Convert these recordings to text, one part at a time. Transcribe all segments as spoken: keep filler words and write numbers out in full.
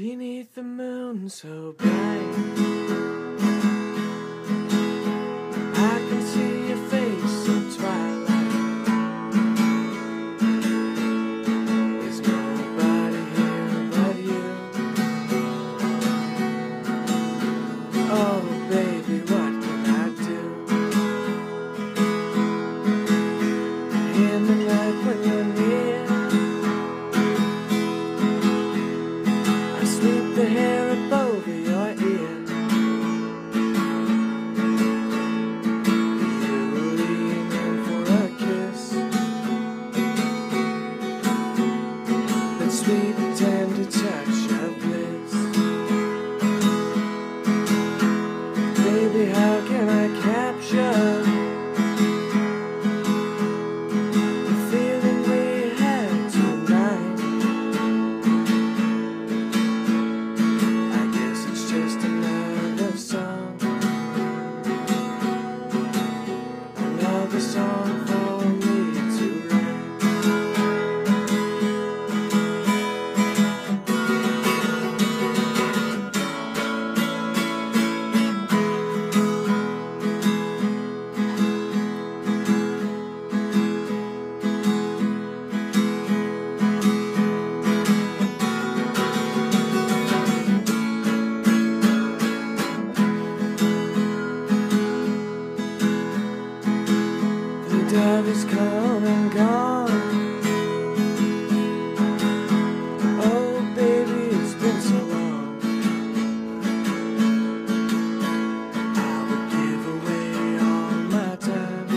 Beneath the moon so bright, I can see your face in twilight. There's nobody here but you. Oh baby, what can I do? In the night when you're near, sweep the hair up over your ear. You lean in for a kiss, that sweet tender touch of bliss. Baby, how can I capture the feeling we had tonight? Another song for me to write. Love is come and gone. Oh baby, it's been so long. I would give away all my time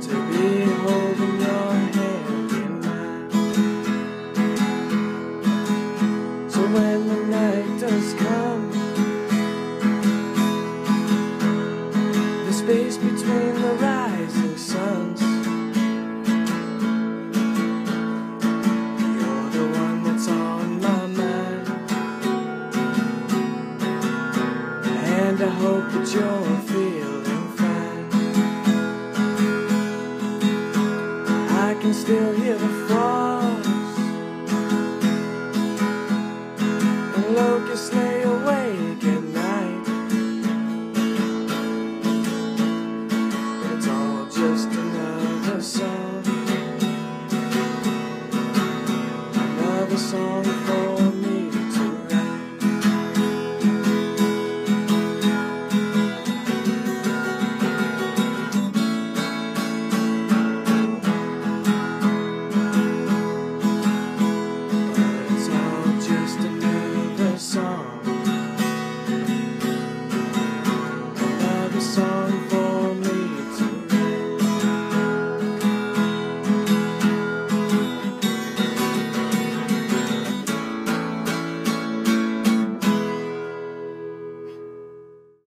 to be holding your hand in mine. So when the night does come, space between the rising suns, you're the one that's on my mind, and I hope that you're feeling fine. I can still hear the frogs and locusts lay awake at night. Just another song, another song.